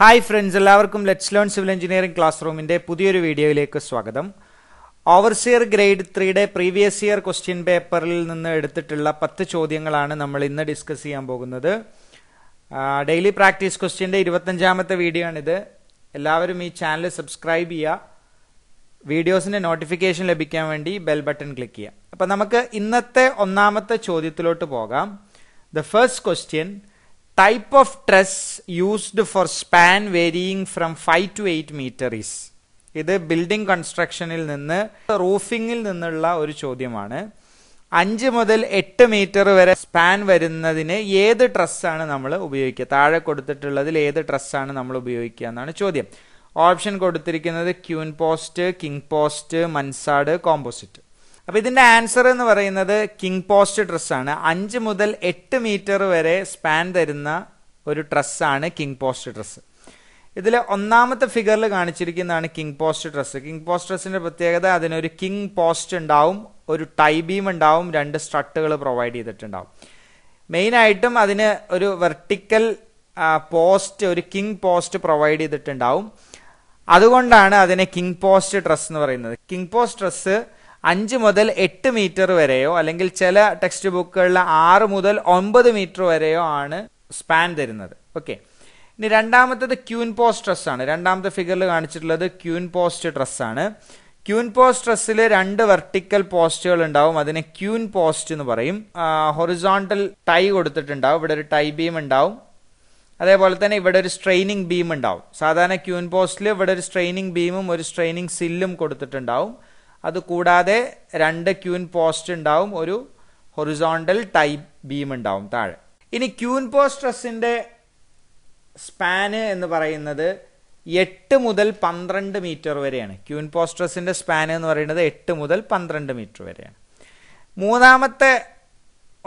Hi friends, എല്ലാവർക്കും let's learn civil engineering class റൂമിൻ്റെ പുതിയൊരു വീഡിയോയിലേക്ക് സ്വാഗതം. ഓവർസിയർ ഗ്രേഡ് 3യുടെ പ്രീവിയസ് ഇയർ ക്വസ്റ്റ്യൻ പേപ്പറിൽ നിന്ന് എടുത്തിട്ടുള്ള 10 ചോദ്യങ്ങളാണ് നമ്മൾ ഇന്ന് ഡിസ്കസ് ചെയ്യാൻ പോകുന്നത്. ഡെയിലി പ്രാക്ടീസ് ക്വസ്റ്റ്യൻ്റെ 25-ാമത്തെ വീഡിയോ ആണിത്. എല്ലാവരും ഈ ചാനൽ സബ്സ്ക്രൈബ് ചെയ്യുക, വീഡിയോസിൻ്റെ നോട്ടിഫിക്കേഷൻ ലഭിക്കാൻ വേണ്ടി ബെൽ ബട്ടൺ ക്ലിക്ക് ചെയ്യുക. അപ്പം നമുക്ക് ഇന്നത്തെ 1-ാമത്തെ ചോദ്യത്തിലോട്ട് പോകാം. The first question, type of truss used for span varying from 5 to 8 meter is. ഇത് ബിൽഡിംഗ് കൺസ്ട്രക്ഷനിൽ നിന്ന്, റൂഫിങ്ങിൽ നിന്നുള്ള ഒരു ചോദ്യമാണ്. 5 മുതൽ 8 മീറ്റർ വരെ സ്പാൻ വരുന്നതിന് ഏത് ട്രസ്സാണ് നമ്മൾ ഉപയോഗിക്കുക? താഴെ കൊടുത്തിട്ടുള്ളതിൽ ഏത് ട്രസ്സാണ് നമ്മൾ ഉപയോഗിക്കുക എന്നാണ് ചോദ്യം. ഓപ്ഷൻ കൊടുത്തിരിക്കുന്നത് queen post, king post, mansard, composite. അപ്പോൾ ഇതിൻ്റെ ആൻസർ എന്ന് പറയുന്നത് കിങ് പോസ്റ്റ് ഡ്രസ്സാണ്. 5 മുതൽ 8 മീറ്റർ വരെ സ്പാൻ തരുന്ന ഒരു ഡ്രസ്സാണ് കിങ് പോസ്റ്റ് ഡ്രസ്സ്. ഇതിൽ 1-ാമത്തെ ഫിഗറിൽ കാണിച്ചിരിക്കുന്നതാണ് king post truss. King post ഡ്രസ്സിൻ്റെ പ്രത്യേകത, അതിനൊരു കിങ് പോസ്റ്റ് ഉണ്ടാവും, ഒരു ടൈ ബീം ഉണ്ടാവും, 2 സ്ട്രട്ടുകൾ പ്രൊവൈഡ് ചെയ്തിട്ടുണ്ടാവും. മെയിനായിട്ടും അതിന് ഒരു വെർട്ടിക്കൽ പോസ്റ്റ്, ഒരു കിങ് പോസ്റ്റ് പ്രൊവൈഡ് ചെയ്തിട്ടുണ്ടാവും. അതുകൊണ്ടാണ് അതിനെ കിങ് പോസ്റ്റ് ഡ്രസ്സ് എന്ന് പറയുന്നത്. കിങ് പോസ്റ്റ് ഡ്രസ്സ് 5 മുതൽ 8 മീറ്റർ വരെയോ അല്ലെങ്കിൽ ചില ടെക്സ്റ്റ് ബുക്കുകളിൽ 6 മുതൽ 9 മീറ്റർ വരെയോ ആണ് സ്പാൻ തരുന്നത്. ഓക്കെ, ഇനി 2-ാമത്തേത് ക്യൂൻ പോസ്റ്റ് ട്രസ് ആണ്. 2-ാമത്തെ ഫിഗറിൽ കാണിച്ചിട്ടുള്ളത് ക്യൂൻ പോസ്റ്റ് ട്രസ് ആണ്. ക്യൂൻ പോസ്റ്റ് ട്രസ്സിൽ 2 വെർട്ടിക്കൽ പോസ്റ്റുകൾ ഉണ്ടാവും, അതിനെ ക്യൂൻ പോസ്റ്റ് എന്ന് പറയും. ഹൊറിസോണ്ടൽ ടൈ കൊടുത്തിട്ടുണ്ടാവും, ഇവിടെ ഒരു ടൈ ബീം ഉണ്ടാവും, അതേപോലെ തന്നെ ഇവിടെ ഒരു സ്ട്രെയിനിങ് ബീം ഉണ്ടാവും. സാധാരണ ക്യൂൻ പോസ്റ്റിൽ ഇവിടെ ഒരു സ്ട്രെയിനിങ് ബീമും ഒരു സ്ട്രെയിനിങ് സില്ലും കൊടുത്തിട്ടുണ്ടാവും. അതുകൂടാതെ 2 ക്യൂൻ പോസ്റ്റ് ഉണ്ടാവും, ഒരു ഹൊറിസോണ്ടൽ ടൈ ബീം ഉണ്ടാവും താഴെ. ഇനി ക്യൂൻ പോസ്റ്റ് ട്രസ്സിൻ്റെ സ്പാന് എന്ന് പറയുന്നത് 8 മുതൽ 12 മീറ്റർ വരെയാണ്. ക്യൂൻ പോസ്റ്റ് ട്രസ്സിൻ്റെ സ്പാന് എന്ന് പറയുന്നത് 8 മുതൽ 12 മീറ്റർ വരെയാണ്. 3-ാമത്തെ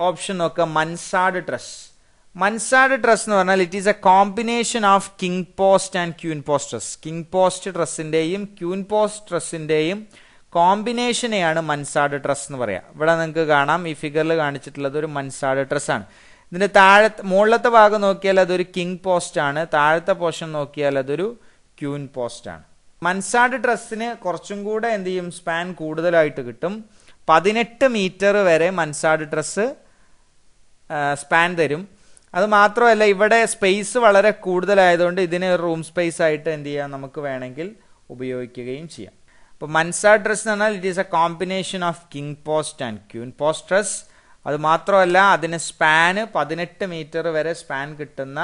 ഓപ്ഷൻ നോക്കുക, മൻസാർഡ് ട്രസ്. മൻസാർഡ് ട്രസ് എന്ന് പറഞ്ഞാൽ it is a combination of king post and queen post truss. King post ട്രസ്സിൻ്റെയും ക്യൂൻ പോസ്റ്റ് ട്രസ്സിൻ്റെയും കോമ്പിനേഷനെയാണ് മൻസാർഡ് ട്രസ് എന്ന് പറയുക. ഇവിടെ നിങ്ങൾക്ക് കാണാം ഈ ഫിഗറിൽ കാണിച്ചിട്ടുള്ളത് ഒരു മൻസാർഡ് ട്രസ് ആണ്. ഇതിൻ്റെ താഴെ മുകളിലത്തെ ഭാഗം നോക്കിയാൽ അതൊരു കിങ് പോസ്റ്റ് ആണ്, താഴത്തെ പോർഷൻ നോക്കിയാൽ അതൊരു ക്യൂൻ പോസ്റ്റ് ആണ്. മൻസാർഡ് ട്രസ്സിന് കുറച്ചും കൂടെ എന്ത് ചെയ്യും, സ്പാൻ കൂടുതലായിട്ട് കിട്ടും. 18 മീറ്റർ വരെ മൻസാർഡ് ട്രസ് സ്പാൻ തരും. അത് മാത്രമല്ല, ഇവിടെ സ്പേസ് വളരെ കൂടുതലായതുകൊണ്ട് ഇതിന് റൂം സ്പേസ് ആയിട്ട് എന്ത് ചെയ്യാം, നമുക്ക് വേണമെങ്കിൽ ഉപയോഗിക്കുകയും ചെയ്യാം. അപ്പോൾ മൻസാർഡ് ട്രസ് എന്ന് പറഞ്ഞാൽ it is a combination of king post and queen post truss. അത് മാത്രമല്ല, അതിന് സ്പാന് 18 മീറ്റർ വരെ സ്പാൻ കിട്ടുന്ന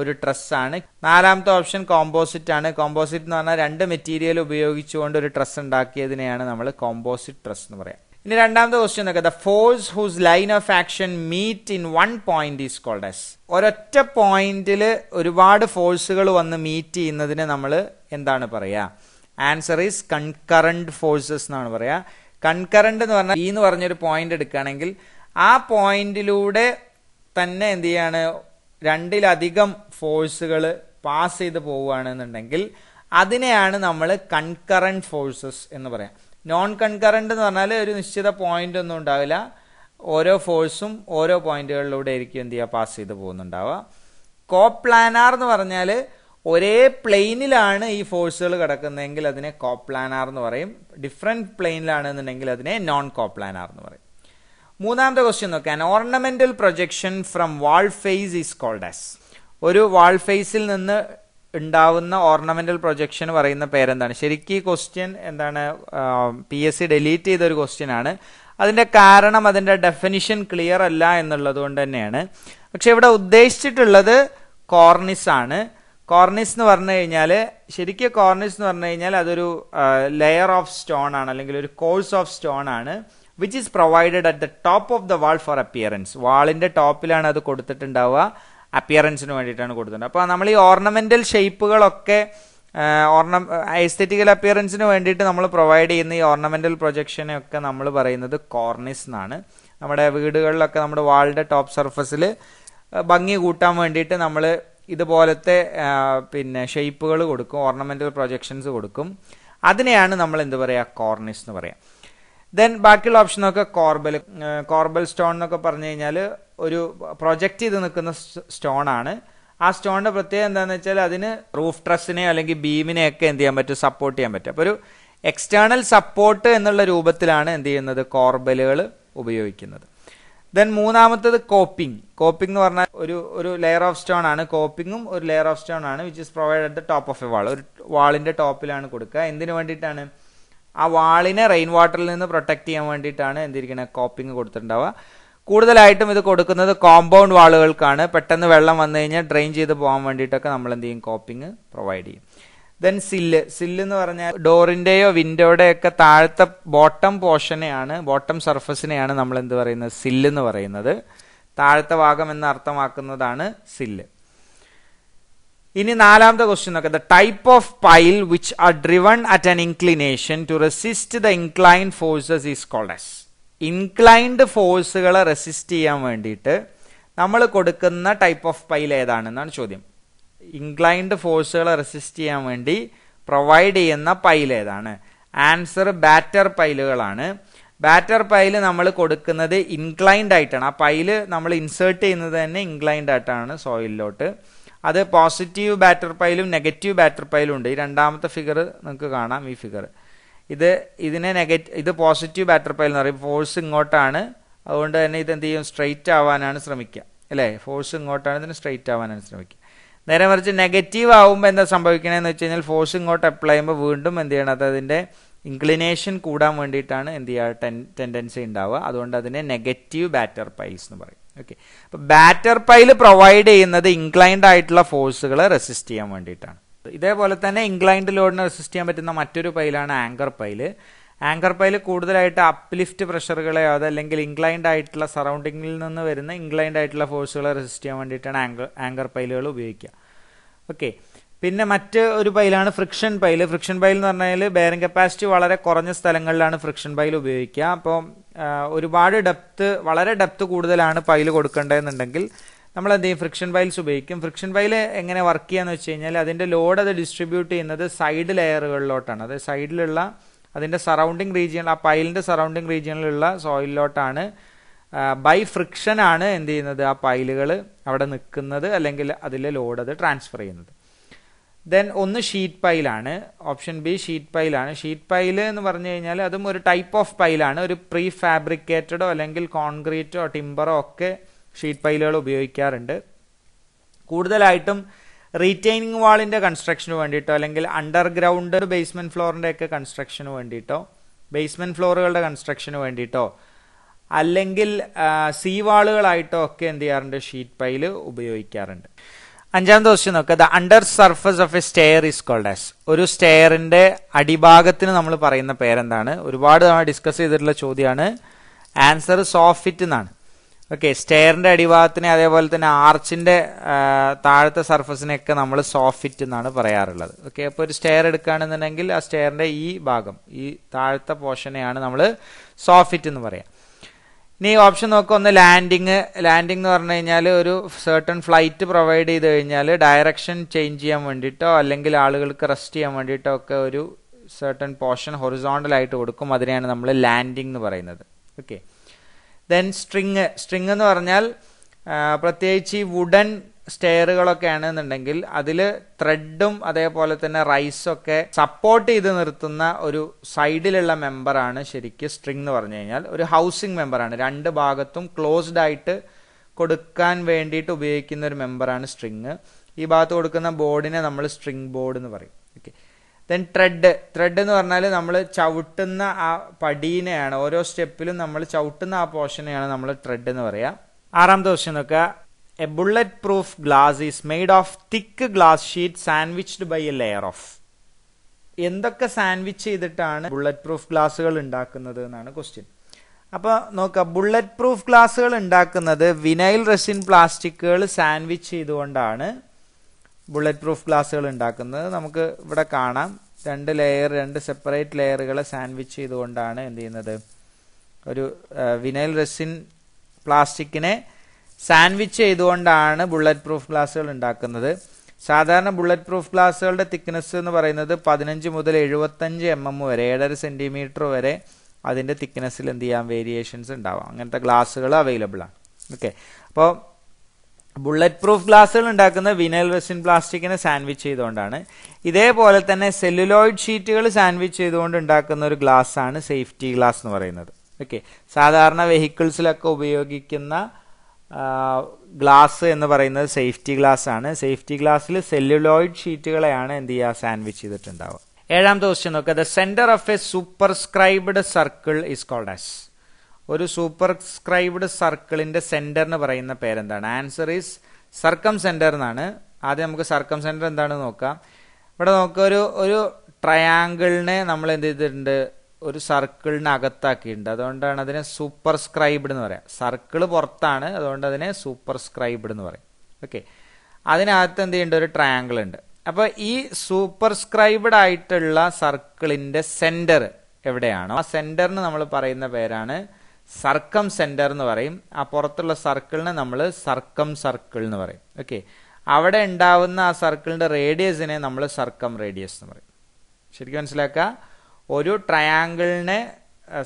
ഒരു ട്രസ്സാണ്. 4-ാമത്തെ ഓപ്ഷൻ കോമ്പോസിറ്റ് ആണ്. കോമ്പോസിറ്റ് എന്ന് പറഞ്ഞാൽ 2 മെറ്റീരിയൽ ഉപയോഗിച്ചുകൊണ്ട് ഒരു ട്രസ് ഉണ്ടാക്കിയതിനെയാണ് നമ്മൾ കോമ്പോസിറ്റ് ട്രസ് എന്ന് പറയാം. ഇനി 2-ാമത്തെ ക്വസ്റ്റ്യൻ നോക്കുക, the force whose line of action meet in one point is called as. ഒരൊറ്റ പോയിന്റിൽ ഒരുപാട് ഫോഴ്സുകൾ വന്ന് മീറ്റ് ചെയ്യുന്നതിന് നമ്മൾ എന്താണ് പറയുക? ആൻസർ ഈസ് കൺകറന്റ് ഫോഴ്സസ് എന്നാണ് പറയുക. കൺകറന്റ് എന്ന് പറഞ്ഞാൽ എന്ന് പറഞ്ഞൊരു പോയിന്റ് എടുക്കുകയാണെങ്കിൽ ആ പോയിന്റിലൂടെ തന്നെ എന്ത് ചെയ്യാണ്, 2-ലധികം ഫോഴ്സുകൾ പാസ് ചെയ്ത് പോവുകയാണെന്നുണ്ടെങ്കിൽ അതിനെയാണ് നമ്മൾ കൺകറന്റ് ഫോഴ്സസ് എന്ന് പറയാം. നോൺ കൺകറന്റ് എന്ന് പറഞ്ഞാൽ ഒരു നിശ്ചിത പോയിന്റ് ഒന്നും ഉണ്ടാവില്ല, ഓരോ ഫോഴ്സും ഓരോ പോയിന്റുകളിലൂടെ ആയിരിക്കും എന്ത് ചെയ്യുക, പാസ് ചെയ്ത് പോകുന്നുണ്ടാവുക. കോപ്ലാനാർ എന്ന് പറഞ്ഞാൽ ഒരേ പ്ലെയിനിലാണ് ഈ ഫോഴ്സുകൾ കിടക്കുന്നതെങ്കിൽ അതിനെ കോപ്ലാനാർ എന്ന് പറയും. ഡിഫറെൻറ്റ് പ്ലെയിനിലാണെന്നുണ്ടെങ്കിൽ അതിനെ നോൺ കോപ്ലാനാർ എന്ന് പറയും. 3-ാമത്തെ ക്വസ്റ്റ്യൻ നോക്കുക, an ornamental projection from wall face is called as. ഒരു വാൾ ഫേസിൽ നിന്ന് ഉണ്ടാവുന്ന ഓർണമെന്റൽ പ്രൊജക്ഷൻ പറയുന്ന പേരെന്താണ്? ശരിക്കും ഈ ക്വസ്റ്റ്യൻ എന്താണ്, PSC ഡിലീറ്റ് ചെയ്തൊരു ക്വസ്റ്റ്യൻ ആണ്. അതിൻ്റെ കാരണം അതിൻ്റെ ഡെഫിനിഷൻ ക്ലിയർ അല്ല എന്നുള്ളത് കൊണ്ട് തന്നെയാണ്. പക്ഷെ ഇവിടെ ഉദ്ദേശിച്ചിട്ടുള്ളത് കോർണിസ് ആണ്. കോർണിസ് എന്ന് പറഞ്ഞു കഴിഞ്ഞാൽ, ശരിക്കും കോർണിസ് എന്ന് പറഞ്ഞു കഴിഞ്ഞാൽ അതൊരു ലെയർ ഓഫ് സ്റ്റോൺ ആണ്, അല്ലെങ്കിൽ ഒരു കോഴ്സ് ഓഫ് സ്റ്റോൺ ആണ്, which is provided at the top of the wall for appearance. വാളിൻ്റെ ടോപ്പിലാണ് അത് കൊടുത്തിട്ടുണ്ടാവുക, അപ്പിയറൻസിന് വേണ്ടിയിട്ടാണ് കൊടുത്തിട്ടുണ്ടാവുക. അപ്പോൾ നമ്മൾ ഈ ഓർണമെൻ്റൽ ഷേപ്പുകളൊക്കെ എസ്തെറ്റിക്കൽ അപ്പിയറൻസിന് വേണ്ടിയിട്ട് നമ്മൾ പ്രൊവൈഡ് ചെയ്യുന്ന ഈ ഓർണമെൻ്റൽ പ്രൊജക്ഷനെയൊക്കെ നമ്മൾ പറയുന്നത് കോർണിസ് എന്നാണ്. നമ്മുടെ വീടുകളിലൊക്കെ നമ്മുടെ വാളിൻ്റെ ടോപ്പ് സർഫസിൽ ഭംഗി കൂട്ടാൻ വേണ്ടിയിട്ട് നമ്മൾ ഇതുപോലത്തെ ഷേപ്പുകൾ കൊടുക്കും, ഓർണമെൻ്റൽ പ്രൊജക്ഷൻസ് കൊടുക്കും. അതിനെയാണ് നമ്മൾ എന്ത് പറയുക, കോർണിസ് എന്ന് പറയാം. ദെൻ ബാക്കിയുള്ള ഓപ്ഷൻ നോക്കുക, കോർബൽ. കോർബൽ സ്റ്റോൺ എന്നൊക്കെ പറഞ്ഞു കഴിഞ്ഞാൽ ഒരു പ്രൊജക്റ്റ് ചെയ്ത് നിൽക്കുന്ന സ്റ്റോൺ ആണ്. ആ സ്റ്റോണിൻ്റെ പ്രത്യേകത എന്താണെന്ന് വെച്ചാൽ അതിന് റൂഫ് ട്രസ്സിനെ അല്ലെങ്കിൽ ബീമിനെ ഒക്കെ എന്ത് ചെയ്യാൻ പറ്റും, സപ്പോർട്ട് ചെയ്യാൻ പറ്റും. അപ്പോൾ ഒരു എക്സ്റ്റേണൽ സപ്പോർട്ട് എന്നുള്ള രൂപത്തിലാണ് എന്ത് ചെയ്യുന്നത്, കോർബലുകൾ ഉപയോഗിക്കുന്നത്. ദെൻ മൂന്നാമത്തേത് കോപ്പിംഗ്. കോപ്പിംഗ് എന്ന് പറഞ്ഞാൽ ഒരു ലെയർ ഓഫ് സ്റ്റോൺ ആണ്. കോപ്പിങ്ങും ഒരു ലെയർ ഓഫ് സ്റ്റോൺ ആണ്, which is provide at the top of a wall. ഒരു വാളിൻ്റെ ടോപ്പിലാണ് കൊടുക്കുക. എന്തിനു വേണ്ടിയിട്ടാണ്? ആ വാളിനെ റെയിൻ വാട്ടറിൽ നിന്ന് പ്രൊട്ടക്ട് ചെയ്യാൻ വേണ്ടിയിട്ടാണ് എന്തിരിക്കുന്നത്, കോപ്പിംഗ് കൊടുത്തിട്ടുണ്ടാവുക. കൂടുതലായിട്ടും ഇത് കൊടുക്കുന്നത് കോമ്പൗണ്ട് വാളുകൾക്കാണ്. പെട്ടെന്ന് വെള്ളം വന്നു കഴിഞ്ഞാൽ ഡ്രെയിൻ ചെയ്ത് പോകാൻ വേണ്ടിയിട്ടൊക്കെ നമ്മൾ എന്ത് ചെയ്യും, കോപ്പിംഗ് പ്രൊവൈഡ് ചെയ്യും. Then sill. സില്ല് എന്ന് പറഞ്ഞാൽ ഡോറിൻ്റെയോ വിൻഡോയുടെയൊക്കെ താഴത്തെ ബോട്ടം പോർഷനെയാണ്, ബോട്ടം സർഫസിനെയാണ് നമ്മൾ എന്ത് പറയുന്നത്, സില്ല് എന്ന് പറയുന്നത്. താഴത്തെ ഭാഗം എന്ന് അർത്ഥമാക്കുന്നതാണ് സില്ല്. ഇനി നാലാമത്തെ ക്വസ്റ്റ്യൻ നോക്കാം. The type of pile which are driven at an inclination to resist the inclined forces is called as. Inclined ഫോഴ്സുകളെ റെസിസ്റ്റ് ചെയ്യാൻ വേണ്ടിയിട്ട് നമ്മൾ കൊടുക്കുന്ന ടൈപ്പ് ഓഫ് പൈൽ ഏതാണെന്നാണ് ചോദ്യം. ഇൻക്ലൈൻഡ് ഫോഴ്സുകളെ റെസിസ്റ്റ് ചെയ്യാൻ വേണ്ടി പ്രൊവൈഡ് ചെയ്യുന്ന പൈൽ ഏതാണ്? ആൻസർ ബാറ്റർ പൈലുകളാണ്. ബാറ്റർ പൈല് നമ്മൾ കൊടുക്കുന്നത് ഇൻക്ലൈൻഡ് ആയിട്ടാണ്. ആ പൈല് നമ്മൾ ഇൻസേർട്ട് ചെയ്യുന്നത് തന്നെ ഇൻക്ലൈൻഡ് ആയിട്ടാണ് സോയിലിലോട്ട്. അത് പോസിറ്റീവ് ബാറ്റർ പൈലും നെഗറ്റീവ് ബാറ്റർ പൈലും ഉണ്ട്. ഈ രണ്ടാമത്തെ ഫിഗർ നിങ്ങൾക്ക് കാണാം. ഈ ഫിഗർ ഇത് പോസിറ്റീവ് ബാറ്റർ പൈൽ എന്ന് പറയും. ഫോഴ്സ് ഇങ്ങോട്ടാണ്, അതുകൊണ്ട് തന്നെ ഇതെന്ത് ചെയ്യും, സ്ട്രെയിറ്റ് ആവാനാണ് ശ്രമിക്കുക, അല്ലേ? ഫോഴ്സ് ഇങ്ങോട്ടാണ്, ഇതിന് സ്ട്രെയിറ്റ് ആവാനാണ് ശ്രമിക്കുക. നേരെ മറിച്ച് നെഗറ്റീവ് ആവുമ്പോൾ എന്താ സംഭവിക്കണമെന്ന് വെച്ച് കഴിഞ്ഞാൽ ഫോഴ്സ് ഇങ്ങോട്ട് അപ്ലൈ ചെയ്യുമ്പോൾ വീണ്ടും എന്ത് ചെയ്യണം, അത് അതിൻ്റെ ഇൻക്ലിനേഷൻ കൂടാൻ വേണ്ടിയിട്ടാണ് എന്ത് ചെയ്യുക, ടെൻഡൻസി ഉണ്ടാവുക. അതുകൊണ്ട് അതിനെ നെഗറ്റീവ് ബാറ്റർ പൈൽസ് എന്ന് പറയും. ഓക്കെ, അപ്പോൾ ബാറ്റർ പൈൽ പ്രൊവൈഡ് ചെയ്യുന്നത് ഇൻക്ലൈൻഡ് ആയിട്ടുള്ള ഫോഴ്സുകളെ റെസിസ്റ്റ് ചെയ്യാൻ വേണ്ടിയിട്ടാണ്. ഇതേപോലെ തന്നെ ഇൻക്ലൈൻഡ് ലോഡിനെ റെസിസ്റ്റ് ചെയ്യാൻ പറ്റുന്ന മറ്റൊരു പൈലാണ് ആങ്കർ പൈല്. ആങ്കർ പൈല് കൂടുതലായിട്ട് അപ്ലിഫ്റ്റ് പ്രഷറുകളെയോ അതല്ലെങ്കിൽ ഇൻക്ലൈൻഡ് ആയിട്ടുള്ള സറൗണ്ടിങ്ങിൽ നിന്ന് വരുന്ന ഇൻക്ലൈൻഡ് ആയിട്ടുള്ള ഫോഴ്സുകളെ റെസിസ്റ്റ് ചെയ്യാൻ വേണ്ടിയിട്ടാണ് ആങ്കർ പൈലുകൾ ഉപയോഗിക്കുക. ഓക്കെ, പിന്നെ മറ്റ് ഒരു പൈലാണ് ഫ്രിക്ഷൻ പൈല്. ഫ്രിക്ഷൻ പൈൽ എന്ന് പറഞ്ഞാൽ ബെയറിംഗ് കപ്പാസിറ്റി വളരെ കുറഞ്ഞ സ്ഥലങ്ങളിലാണ് ഫ്രിക്ഷൻ പൈൽ ഉപയോഗിക്കുക. അപ്പോൾ ഒരുപാട് ഡെപ്ത്ത്, വളരെ ഡെപ്ത്ത് കൂടുതലാണ് പൈല് കൊടുക്കേണ്ടതെന്നുണ്ടെങ്കിൽ നമ്മൾ എന്ത് ചെയ്യും, ഫ്രിക്ഷൻ പൈൽസ് ഉപയോഗിക്കും. ഫ്രിക്ഷൻ പൈൽ എങ്ങനെ വർക്ക് ചെയ്യാന്ന് വെച്ച് കഴിഞ്ഞാൽ അതിൻ്റെ ലോഡ് അത് ഡിസ്ട്രിബ്യൂട്ട് ചെയ്യുന്നത് സൈഡ് ലെയറുകളിലോട്ടാണ്. അത് സൈഡിലുള്ള അതിൻ്റെ സറൗണ്ടിങ് റീജിയൻ, ആ പൈലിൻ്റെ സറൗണ്ടിങ് റീജിയനിലുള്ള സോയിലിലോട്ടാണ് ബൈ ഫ്രിക്ഷൻ ആണ് എന്ത് ചെയ്യുന്നത്, ആ പൈലുകൾ അവിടെ നിൽക്കുന്നത് അല്ലെങ്കിൽ അതിലെ ലോഡ് അത് ട്രാൻസ്ഫർ ചെയ്യുന്നത്. ദെൻ ഒന്ന് ഷീറ്റ് പൈലാണ്. ഓപ്ഷൻ ബി ഷീറ്റ് പൈലാണ്. ഷീറ്റ് പൈല് എന്ന് പറഞ്ഞു കഴിഞ്ഞാൽ അതും ഒരു ടൈപ്പ് ഓഫ് പൈലാണ്. ഒരു പ്രീ ഫാബ്രിക്കേറ്റഡോ അല്ലെങ്കിൽ കോൺക്രീറ്റോ ടിമ്പറോ ഒക്കെ ഷീറ്റ് പൈലുകൾ ഉപയോഗിക്കാറുണ്ട്. കൂടുതലായിട്ടും റീറ്റെയിനിങ് വാളിൻ്റെ കൺസ്ട്രക്ഷന് വേണ്ടിയിട്ടോ അല്ലെങ്കിൽ അണ്ടർഗ്രൗണ്ട് ബേസ്മെൻറ്റ് ഫ്ലോറിൻ്റെ ഒക്കെ കൺസ്ട്രക്ഷന് വേണ്ടിയിട്ടോ, ബേസ്മെൻറ്റ് ഫ്ലോറുകളുടെ കൺസ്ട്രക്ഷന് വേണ്ടിയിട്ടോ അല്ലെങ്കിൽ സീ വാളുകളായിട്ടോ ഒക്കെ എന്ത് ചെയ്യാറുണ്ട്, ഷീറ്റ് പൈല് ഉപയോഗിക്കാറുണ്ട്. അഞ്ചാമത്തെ ക്വസ്റ്റ്യൻ നോക്കുക. The under surface of a stair is called as. ഒരു സ്റ്റെയറിൻ്റെ അടിഭാഗത്തിന് നമ്മൾ പറയുന്ന പേരെന്താണ്? ഒരുപാട് നമ്മൾ ഡിസ്കസ് ചെയ്തിട്ടുള്ള ചോദ്യമാണ്. ആൻസർ സോഫിറ്റ് എന്നാണ്. ഓക്കെ, സ്റ്റെയറിൻ്റെ അടിഭാഗത്തിനെ അതേപോലെ തന്നെ ആർച്ചിൻ്റെ താഴത്തെ സർഫസിനെയൊക്കെ നമ്മൾ സോഫിറ്റ് എന്നാണ് പറയാറുള്ളത്. ഓക്കെ, അപ്പോൾ ഒരു സ്റ്റെയർ എടുക്കുകയാണെന്നുണ്ടെങ്കിൽ ആ സ്റ്റെയറിൻ്റെ ഈ ഭാഗം, ഈ താഴത്തെ പോർഷനെയാണ് നമ്മൾ സോഫിറ്റ് എന്ന് പറയാം. ഇനി ഓപ്ഷൻ നോക്കുക. ഒന്ന് ലാൻഡിങ്. ലാൻഡിങ് എന്ന് പറഞ്ഞു കഴിഞ്ഞാൽ ഒരു സെർട്ടൺ ഫ്ലൈറ്റ് പ്രൊവൈഡ് ചെയ്ത് കഴിഞ്ഞാൽ ഡയറക്ഷൻ ചേഞ്ച് ചെയ്യാൻ വേണ്ടിയിട്ടോ അല്ലെങ്കിൽ ആളുകൾക്ക് റെസ്റ്റ് ചെയ്യാൻ വേണ്ടിയിട്ടോ ഒക്കെ ഒരു സെർട്ടൺ പോർഷൻ ഹൊറിസോണ്ടലായിട്ട് കൊടുക്കും. അതിനെയാണ് നമ്മൾ ലാൻഡിങ് എന്ന് പറയുന്നത്. Okay, then string. സ്ട്രിങ് എന്ന് പറഞ്ഞാൽ പ്രത്യേകിച്ച് ഈ വുഡൻ സ്റ്റെയറുകളൊക്കെ ആണെന്നുണ്ടെങ്കിൽ അതിൽ ത്രെഡും അതേപോലെ തന്നെ റൈസൊക്കെ സപ്പോർട്ട് ചെയ്ത് നിർത്തുന്ന ഒരു സൈഡിലുള്ള മെമ്പറാണ് ശരിക്കും സ്ട്രിങ് എന്ന് പറഞ്ഞു കഴിഞ്ഞാൽ. ഒരു ഹൗസിംഗ് മെമ്പറാണ്. രണ്ട് ഭാഗത്തും ക്ലോസ്ഡ് ആയിട്ട് കൊടുക്കാൻ വേണ്ടിയിട്ട് ഉപയോഗിക്കുന്ന ഒരു മെമ്പറാണ് സ്ട്രിങ്. ഈ ഭാഗത്ത് കൊടുക്കുന്ന ബോർഡിനെ നമ്മൾ സ്ട്രിങ് ബോർഡ് എന്ന് പറയും. Okay, then thread. ത്രെഡ് എന്ന് പറഞ്ഞാൽ നമ്മൾ ചവിട്ടുന്ന ആ പടീനെയാണ്. ഓരോ സ്റ്റെപ്പിലും നമ്മൾ ചവിട്ടുന്ന ആ പോർഷനെയാണ് നമ്മൾ ത്രെഡ് എന്ന് പറയുക. ആറാമത്തെ ക്വസ്റ്റ്യൻ നോക്കുക. A bullet proof glass is made of thick glass sheet sandwiched by a layer of. എന്തൊക്കെ സാൻഡ്വിച്ച് ചെയ്തിട്ടാണ് ബുള്ളറ്റ് പ്രൂഫ് ഗ്ലാസ്സുകൾ ഉണ്ടാക്കുന്നത് എന്നാണ് ക്വസ്റ്റ്യൻ. അപ്പോൾ നോക്കുക, ബുള്ളറ്റ് പ്രൂഫ് ഗ്ലാസ്സുകൾ ഉണ്ടാക്കുന്നത് വിനൈൽ റെസിൻ പ്ലാസ്റ്റിക്കുകൾ സാൻഡ്വിച്ച് ചെയ്തുകൊണ്ടാണ് ബുള്ളറ്റ് പ്രൂഫ് ഗ്ലാസ്സുകൾ ഉണ്ടാക്കുന്നത്. നമുക്ക് ഇവിടെ കാണാം, രണ്ട് ലെയർ, രണ്ട് സെപ്പറേറ്റ് ലെയറുകളെ സാൻഡ്വിച്ച് ചെയ്തുകൊണ്ടാണ് എന്ത് ചെയ്യുന്നത്, ഒരു വിനൈൽ റെസിൻ പ്ലാസ്റ്റിക്കിനെ സാൻഡ്വിച്ച് ചെയ്തുകൊണ്ടാണ് ബുള്ളറ്റ് പ്രൂഫ് ഗ്ലാസ്സുകൾ ഉണ്ടാക്കുന്നത്. സാധാരണ ബുള്ളറ്റ് പ്രൂഫ് ഗ്ലാസ്സുകളുടെ തിക്നെസ് എന്ന് പറയുന്നത് 15 മുതൽ 75 mm വരെ, 7.5 cm വരെ അതിൻ്റെ തിക്നെസ്സിൽ എന്ത് ചെയ്യാം, വേരിയേഷൻസ് ഉണ്ടാവാം. അങ്ങനത്തെ ഗ്ലാസ്സുകൾ അവൈലബിൾ ആണ്. ഓക്കെ, അപ്പോൾ ബുള്ളറ്റ് പ്രൂഫ് ഗ്ലാസുകൾ ഉണ്ടാക്കുന്ന വിനൈൽ റെസിൻ പ്ലാസ്റ്റിക്കിനെ സാൻഡ്വിച്ച് ചെയ്തുകൊണ്ടാണ്. ഇതേപോലെ തന്നെ സെല്ലുലോയിഡ് ഷീറ്റുകൾ സാൻഡ്വിച്ച് ചെയ്തുകൊണ്ട് ഉണ്ടാക്കുന്ന ഒരു ഗ്ലാസ് ആണ് സേഫ്റ്റി ഗ്ലാസ് എന്ന് പറയുന്നത്. ഓക്കെ, സാധാരണ വെഹിക്കിൾസിലൊക്കെ ഉപയോഗിക്കുന്ന ഗ്ലാസ് എന്ന് പറയുന്നത് സേഫ്റ്റി ഗ്ലാസ് ആണ്. സേഫ്റ്റി ഗ്ലാസ്സിൽ സെല്ലുലോയിഡ് ഷീറ്റുകളെയാണ് എന്ത് ചെയ്യുക, സാൻഡ്വിച്ച് ചെയ്തിട്ടുണ്ടാവുക. ഏഴാമത്തെ ക്വസ്റ്റ്യൻ നോക്കുക. The centre of a superscribed circle is called as. ഒരു സൂപ്പർസ്ക്രൈബ്ഡ് സർക്കിളിന്റെ സെന്ററിന് പറയുന്ന പേരെന്താണ്? ആൻസർ ഈസ് സർക്കംസെന്റർ എന്നാണ്. ആദ്യം നമുക്ക് സർക്കംസെന്റർ എന്താണെന്ന് നോക്കാം. ഇവിടെ നോക്കുക, ഒരു ട്രയാങ്കിളിനെ നമ്മൾ എന്ത് ചെയ്തിട്ടുണ്ട്, ഒരു സർക്കിളിന് അകത്താക്കിയിട്ടുണ്ട്. അതുകൊണ്ടാണ് അതിനെ സൂപ്പർസ്ക്രൈബ്ഡ് എന്ന് പറയാം. സർക്കിൾ പുറത്താണ്, അതുകൊണ്ട് അതിനെ സൂപ്പർസ്ക്രൈബ്ഡ് എന്ന് പറയും. ഓക്കെ, അതിനകത്ത് എന്ത് ചെയ്യേണ്ട, ഒരു ട്രയാങ്കിൾ ഉണ്ട്. അപ്പോൾ ഈ സൂപ്പർസ്ക്രൈബ്ഡ് ആയിട്ടുള്ള സർക്കിളിന്റെ സെന്റർ എവിടെയാണോ ആ സെന്ററിന് നമ്മൾ പറയുന്ന പേരാണ് സർക്കം സെന്റർ എന്ന് പറയും. ആ പുറത്തുള്ള സർക്കിളിനെ നമ്മൾ സർക്കം സർക്കിൾ എന്ന് പറയും. ഓക്കെ, അവിടെ ഉണ്ടാവുന്ന ആ സർക്കിളിന്റെ റേഡിയസിനെ നമ്മൾ സർക്കം റേഡിയസ് എന്ന് പറയും. ശരിക്കും മനസ്സിലാക്കുക, ഒരു ട്രയാങ്കിളിനെ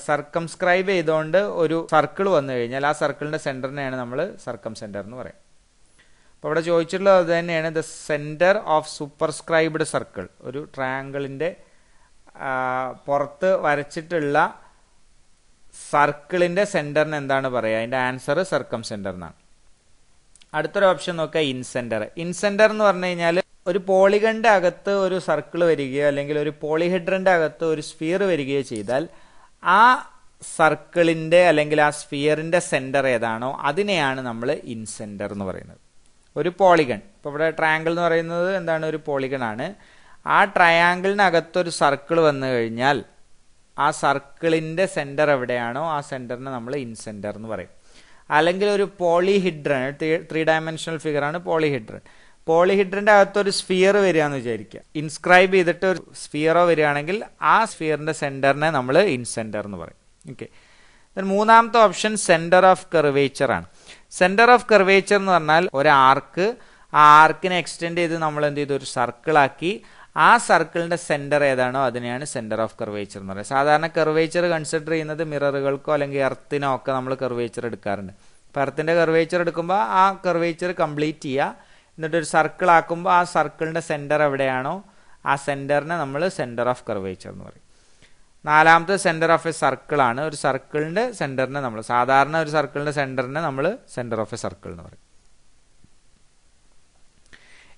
സർക്കംസ്ക്രൈബ് ചെയ്തുകൊണ്ട് ഒരു സർക്കിൾ വന്നു കഴിഞ്ഞാൽ ആ സർക്കിളിന്റെ സെന്ററിനെയാണ് നമ്മൾ സർക്കം സെന്റർ എന്ന് പറയും. അപ്പോൾ ഇവിടെ ചോദിച്ചിട്ടുള്ളത് അത് തന്നെയാണ്. The centre of superscribed circle, ഒരു ട്രയാങ്കിളിന്റെ പുറത്ത് വരച്ചിട്ടുള്ള സർക്കിളിന്റെ സെന്ററിന് എന്താണ് പറയുക? അതിന്റെ ആൻസർ സർക്കം സെന്റർ എന്നാണ്. അടുത്തൊരു ഓപ്ഷൻ നോക്കുക, ഇൻസെന്റർ. ഇൻസെന്റർ എന്ന് പറഞ്ഞു കഴിഞ്ഞാൽ ഒരു പോളിഗന്റെ അകത്ത് ഒരു സർക്കിൾ വരികയോ അല്ലെങ്കിൽ ഒരു പോളിഹെഡ്രന്റെ അകത്ത് ഒരു സ്ഫിയർ വരികയോ ചെയ്താൽ ആ സർക്കിളിന്റെ അല്ലെങ്കിൽ ആ സ്ഫിയറിന്റെ സെന്റർ ഏതാണോ അതിനെയാണ് നമ്മൾ ഇൻസെന്റർ എന്ന് പറയുന്നത്. ഒരു പോളിഗൺ, ഇപ്പോൾ ഇവിടെ ട്രയാങ്കിൾ എന്ന് പറയുന്നത് എന്താണ്, ഒരു പോളിഗൺ ആണ്. ആ ട്രയാങ്കിളിനകത്തൊരു സർക്കിൾ വന്നു കഴിഞ്ഞാൽ ആ സർക്കിളിന്റെ സെന്റർ എവിടെയാണോ ആ സെന്ററിനെ നമ്മൾ ഇൻസെന്റർ എന്ന് പറയും. അല്ലെങ്കിൽ ഒരു പോളിഹിഡ്രൻ, ത്രീ ഡയമെൻഷണൽ ഫിഗറാണ് പോളിഹിഡ്രൻ. പോളിഹിഡ്രന്റെ അകത്തൊരു സ്ഫിയർ വരികയെന്ന് വിചാരിക്കുക, ഇൻസ്ക്രൈബ് ചെയ്തിട്ട് ഒരു സ്ഫിയറോ വരികയാണെങ്കിൽ ആ സ്ഫിയറിന്റെ സെന്ററിനെ നമ്മൾ ഇൻസെന്റർ എന്ന് പറയും. ഓക്കെ, മൂന്നാമത്തെ ഓപ്ഷൻ സെന്റർ ഓഫ് കർവേച്ചർ ആണ്. സെന്റർ ഓഫ് കർവേച്ചർ എന്ന് പറഞ്ഞാൽ ഒരു ആർക്ക്, ആ ആർക്കിനെ എക്സ്റ്റെൻഡ് ചെയ്ത് നമ്മൾ എന്ത് ചെയ്തു, ഒരു സർക്കിളാക്കി. ആ സർക്കിളിന്റെ സെന്റർ ഏതാണോ അതിനെയാണ് സെന്റർ ഓഫ് കർവേച്ചർ എന്ന് പറയുന്നത്. സാധാരണ കർവേച്ചർ കൺസിഡർ ചെയ്യുന്നത് മിററുകൾക്കോ അല്ലെങ്കിൽ എർത്തിനോ ഒക്കെ നമ്മൾ കർവേച്ചർ എടുക്കാറുണ്ട്. അപ്പോൾ എർത്തിന്റെ കർവേച്ചർ എടുക്കുമ്പോൾ ആ കർവേച്ചർ കംപ്ലീറ്റ് ചെയ്യുക, എന്നിട്ടൊരു സർക്കിൾ ആക്കുമ്പോൾ ആ സർക്കിളിന്റെ സെന്റർ എവിടെയാണോ ആ സെന്ററിനെ നമ്മൾ സെന്റർ ഓഫ് കർവേച്ചർ എന്ന് പറയും. നാലാമത്തെ സെന്റർ ഓഫ് എ സർക്കിളാണ്. ഒരു സർക്കിളിന്റെ സെന്ററിനെ നമ്മൾ സാധാരണ ഒരു സർക്കിളിന്റെ സെന്ററിനെ നമ്മൾ സെന്റർ ഓഫ് എ സർക്കിൾ എന്ന് പറയും.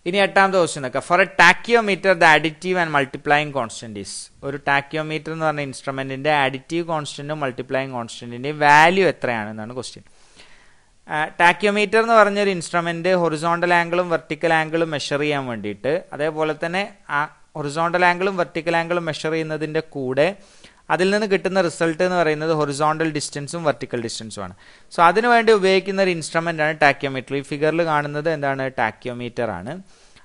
ഇനി എട്ടാമത്തെ ക്വസ്റ്റ്യൻ നോക്കാം. For a tacheometer the additive and multiplying constant is. ഒരു ടാക്കിയോമീറ്റർ എന്ന് പറഞ്ഞ ഇൻസ്ട്രുമെന്റിന്റെ അഡിറ്റീവ് കോൺസ്റ്റന്റും മൾട്ടിപ്ലൈയിങ് കോൺസ്റ്റന്റിന്റെയും വാല്യൂ എത്രയാണെന്നാണ് ക്വസ്റ്റ്യൻ. ടാക്കിയോമീറ്റർ എന്ന് പറഞ്ഞൊരു ഇൻസ്ട്രുമെന്റ് ഹൊറിസോണ്ടൽ ആംഗിളും വെർട്ടിക്കൽ ആംഗിളും മെഷർ ചെയ്യാൻ വേണ്ടിയിട്ട്, അതേപോലെ തന്നെ ആ ഹൊറിസോണ്ടൽ ആംഗിളും വെർട്ടിക്കൽ ആംഗിളും മെഷർ ചെയ്യുന്നതിൻ്റെ കൂടെ അതിൽ നിന്ന് കിട്ടുന്ന റിസൾട്ട് എന്ന് പറയുന്നത് ഹൊറിസോണ്ടൽ ഡിസ്റ്റൻസും വെർട്ടിക്കൽ ഡിസ്റ്റൻസും ആണ്. സോ അതിനുവേണ്ടി ഉപയോഗിക്കുന്ന ഒരു ഇൻസ്ട്രുമെന്റ് ആണ് ടാക്കിയോമീറ്റർ. ഈ ഫിഗറിൽ കാണുന്നത് എന്താണ്, ടാക്കിയോമീറ്റർ ആണ്.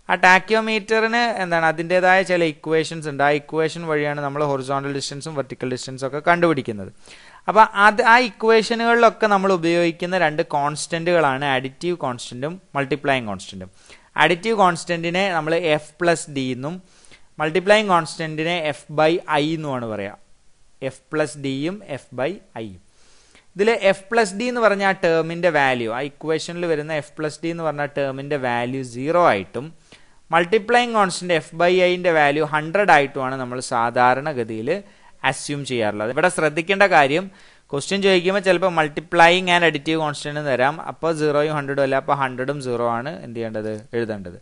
ആ ടാക്കിയോമീറ്ററിന് എന്താണ് അതിൻ്റെതായ ചില ഇക്വേഷൻസ് ഉണ്ട്. ആ ഇക്വേഷൻ വഴിയാണ് നമ്മൾ ഹൊറിസോണ്ടൽ ഡിസ്റ്റൻസും വെർട്ടിക്കൽ ഡിസ്റ്റൻസും ഒക്കെ കണ്ടുപിടിക്കുന്നത്. അപ്പോൾ അത് ആ ഇക്വേഷനുകളിലൊക്കെ നമ്മൾ ഉപയോഗിക്കുന്ന രണ്ട് കോൺസ്റ്റന്റുകളാണ് അഡിറ്റീവ് കോൺസ്റ്റന്റും മൾട്ടിപ്ലൈയിങ് കോൺസ്റ്റന്റും. അഡിറ്റീവ് കോൺസ്റ്റന്റിനെ നമ്മൾ f+d എന്നും മൾട്ടിപ്ലൈയിങ് കോൺസ്റ്റന്റിനെ f/i എന്നുമാണ് പറയുക. f+dയും f/i-യും. ഇതിൽ f+d എന്ന് പറഞ്ഞ ആ ടേമിന്റെ വാല്യൂ, ആ ഇക്വേഷനിൽ വരുന്ന f+d എന്ന് പറഞ്ഞ ടേമിന്റെ വാല്യൂ 0 ആയിട്ടും മൾട്ടിപ്ലൈയിങ് കോൺസ്റ്റന്റ് f/i-ന്റെ വാല്യൂ 100 ആയിട്ടുമാണ് നമ്മൾ സാധാരണഗതിയിൽ അസ്യൂം ചെയ്യാറുള്ളത്. ഇവിടെ ശ്രദ്ധിക്കേണ്ട കാര്യം, ക്വസ്റ്റ്യൻ ചോദിക്കുമ്പോൾ ചിലപ്പോൾ മൾട്ടിപ്ലൈയിങ് ആൻഡ് അഡിറ്റീവ് കോൺസ്റ്റന്റ് തരാം, അപ്പോൾ 0യും 100 അല്ല, അപ്പോൾ 100ഉം 0 ആണ് എന്ത് ചെയ്യേണ്ടത്, എഴുതേണ്ടത്.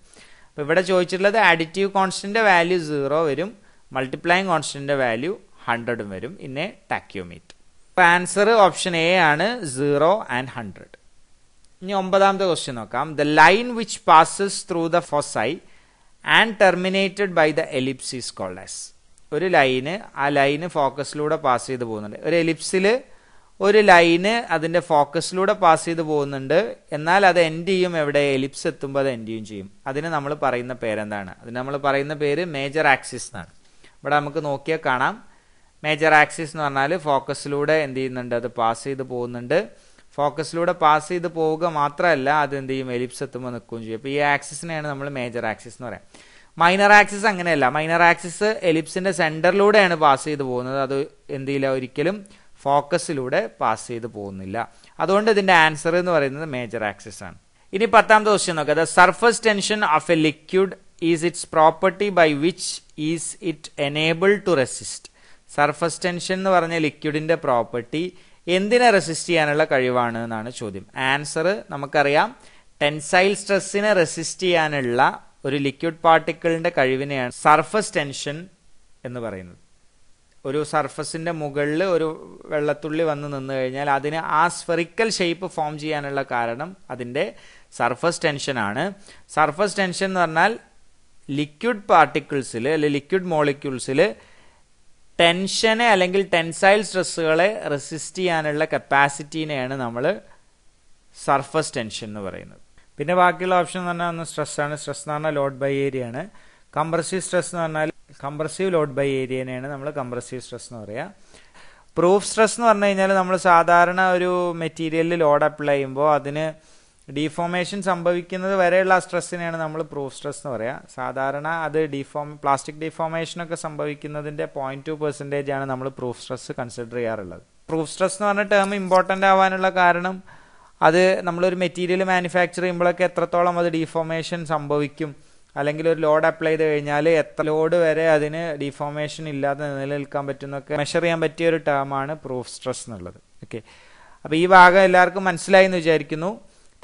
അപ്പോൾ ഇവിടെ ചോദിച്ചിട്ടുള്ളത് അഡിറ്റീവ് കോൺസ്റ്റന്റിന്റെ വാല്യൂ 0 വരും, മൾട്ടിപ്ലൈയിങ് കോൺസ്റ്റന്റിന്റെ വാല്യൂ 100ഉം വരും. ഇന്നെ ടാക്കിയോമീറ്റർ. അപ്പോൾ ആൻസർ ഓപ്ഷൻ എ ആണ്, 0 and 100. ഇനി ഒമ്പതാമത്തെ ക്വസ്റ്റ്യൻ നോക്കാം. The line which passes through the foci and terminated by the ellipse is called as. ഒരു ലൈന്, ആ ലൈന് ഫോക്കസിലൂടെ പാസ് ചെയ്ത് പോകുന്നുണ്ട്. ഒരു എലിപ്സിൽ ഒരു ലൈന് അതിൻ്റെ ഫോക്കസിലൂടെ പാസ് ചെയ്ത് പോകുന്നുണ്ട്, എന്നാൽ അത് എൻഡ് ചെയ്യും എവിടെ, എലിപ്സ് എത്തുമ്പോൾ അത് എൻഡ് ചെയ്യും. അതിന് നമ്മൾ പറയുന്ന പേരെന്താണ്? അതിന് നമ്മൾ പറയുന്ന പേര് മേജർ ആക്സിസ് എന്നാണ്. ഇവിടെ നമുക്ക് നോക്കിയാൽ കാണാം, മേജർ ആക്സിസ് എന്ന് പറഞ്ഞാൽ ഫോക്കസിലൂടെ എന്ത് ചെയ്യുന്നുണ്ട്, അത് പാസ് ചെയ്ത് പോകുന്നുണ്ട്. ഫോക്കസിലൂടെ പാസ് ചെയ്ത് പോവുക മാത്രമല്ല, അത് എന്ത് ചെയ്യും, എലിപ്സ് എത്തുമ്പോൾ നിൽക്കുകയും ചെയ്യും. അപ്പോൾ ഈ ആക്സിസിനെയാണ് നമ്മൾ മേജർ ആക്സിസ് എന്ന് പറയാം. മൈനർ ആക്സിസ് അങ്ങനെയല്ല. മൈനർ ആക്സിസ് എലിപ്സിന്റെ സെന്ററിലൂടെയാണ് പാസ് ചെയ്ത് പോകുന്നത്. അത് എന്ത് ചെയ്യില്ല, ഒരിക്കലും ഫോക്കസിലൂടെ പാസ് ചെയ്ത് പോകുന്നില്ല. അതുകൊണ്ട് ഇതിന്റെ ആൻസർ എന്ന് പറയുന്നത് മേജർ ആക്സിസ് ആണ്. ഇനി പത്താമത്തെ ക്വസ്റ്റ്യൻ നോക്കുക. The surface tension of a liquid is its property by which is it enabled to resist. Surface tension എന്ന് പറഞ്ഞ ലിക്വിഡിന്റെ പ്രോപ്പർട്ടി എന്തിനെ റെസിസ്റ്റ് ചെയ്യാനുള്ള കഴിവാണ് എന്നാണ് ചോദ്യം. ആൻസർ നമുക്കറിയാം, ടെൻസൈൽ സ്ട്രെസ്സിനെ റെസിസ്റ്റ് ചെയ്യാനുള്ള ഒരു ലിക്വിഡ് പാർട്ടിക്കിളിന്റെ കഴിവിനെയാണ് സർഫസ് ടെൻഷൻ എന്ന് പറയുന്നത്. ഒരു സർഫസിന്റെ മുകളിൽ ഒരു വെള്ളത്തുള്ളി വന്ന് നിന്ന് കഴിഞ്ഞാൽ അതിന് ആ സ്ഫെറിക്കൽ ഷേപ്പ് ഫോം ചെയ്യാനുള്ള കാരണം അതിന്റെ സർഫസ് ടെൻഷൻ ആണ്. സർഫസ് ടെൻഷൻ എന്ന് പറഞ്ഞാൽ ലിക്വിഡ് പാർട്ടിക്കിൾസിൽ അല്ലെങ്കിൽ ലിക്വിഡ് മോളിക്യൂൾസിൽ ടെൻഷനെ അല്ലെങ്കിൽ ടെൻസൈൽ സ്ട്രെസ്സുകളെ റെസിസ്റ്റ് ചെയ്യാനുള്ള കപ്പാസിറ്റീനെയാണ് നമ്മൾ സർഫസ് ടെൻഷൻ എന്ന് പറയുന്നത്. പിന്നെ ബാക്കിയുള്ള ഓപ്ഷൻ എന്ന് പറഞ്ഞാൽ ഒന്ന് സ്ട്രെസ്സാണ്. സ്ട്രെസ് എന്ന് പറഞ്ഞാൽ ലോഡ് ബൈ ഏരിയ ആണ്. കംപ്രസീവ് സ്ട്രെസ് എന്ന് പറഞ്ഞാൽ കംപ്രസീവ് ലോഡ് ബൈ ഏരിയനെയാണ് നമ്മൾ കംപ്രസീവ് സ്ട്രെസ് എന്ന് പറയുക. പ്രൂഫ് സ്ട്രെസ് എന്ന് പറഞ്ഞു കഴിഞ്ഞാൽ നമ്മൾ സാധാരണ ഒരു മെറ്റീരിയലിൽ ലോഡ് അപ്ലൈ ചെയ്യുമ്പോൾ അതിന് ഡീഫോമേഷൻ സംഭവിക്കുന്നത് വരെയുള്ള ആ സ്ട്രെസ്സിനെയാണ് നമ്മൾ പ്രൂഫ് സ്ട്രെസ് എന്ന് പറയുക. സാധാരണ അത് പ്ലാസ്റ്റിക് ഡീഫോമേഷനൊക്കെ സംഭവിക്കുന്നതിൻ്റെ 0.2% ആണ് നമ്മൾ പ്രൂഫ് സ്ട്രെസ് കൺസിഡർ ചെയ്യാറുള്ളത്. പ്രൂഫ് സ്ട്രെസ് എന്ന് പറഞ്ഞ ടേം ഇമ്പോർട്ടൻ്റ് ആവാനുള്ള കാരണം അത് നമ്മളൊരു മെറ്റീരിയൽ മാനുഫാക്ചർ ചെയ്യുമ്പോഴൊക്കെ എത്രത്തോളം അത് ഡീഫോമേഷൻ സംഭവിക്കും, അല്ലെങ്കിൽ ഒരു ലോഡ് അപ്ലൈ ചെയ്ത് കഴിഞ്ഞാൽ എത്ര ലോഡ് വരെ അതിന് ഡീഫോമേഷൻ ഇല്ലാതെ നിലനിൽക്കാൻ പറ്റുന്നൊക്കെ മെഷർ ചെയ്യാൻ പറ്റിയ ഒരു ടേമാണ് പ്രൂഫ് സ്ട്രെസ് എന്നുള്ളത്. ഓക്കെ, അപ്പോൾ ഈ ഭാഗം എല്ലാവർക്കും മനസ്സിലായി എന്ന് വിചാരിക്കുന്നു.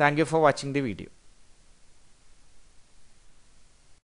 Thank you for watching the video.